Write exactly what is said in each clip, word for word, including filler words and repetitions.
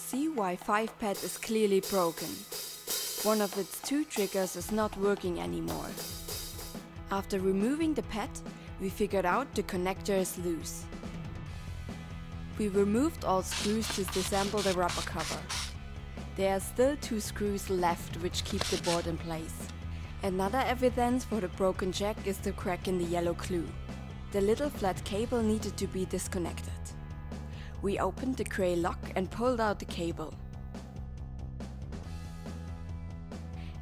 C Y five pad is clearly broken. One of its two triggers is not working anymore. After removing the pad, we figured out the connector is loose. We removed all screws to disassemble the rubber cover. There are still two screws left which keep the board in place. Another evidence for the broken jack is the crack in the yellow glue. The little flat cable needed to be disconnected. We opened the grey lock and pulled out the cable.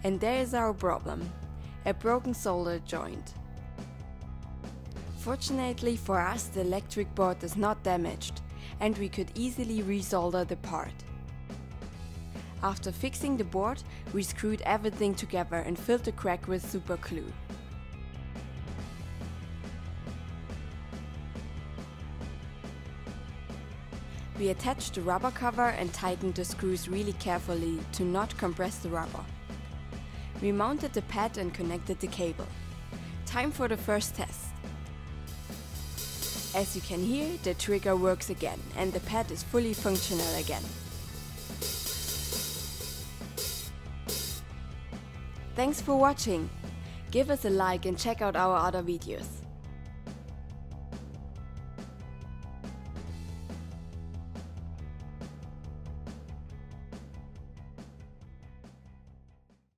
And there is our problem, a broken solder joint. Fortunately for us, the electric board is not damaged and we could easily resolder the part. After fixing the board, we screwed everything together and filled the crack with super glue. We attached the rubber cover and tightened the screws really carefully to not compress the rubber. We mounted the pad and connected the cable. Time for the first test. As you can hear, the trigger works again and the pad is fully functional again. Thanks for watching. Give us a like and check out our other videos.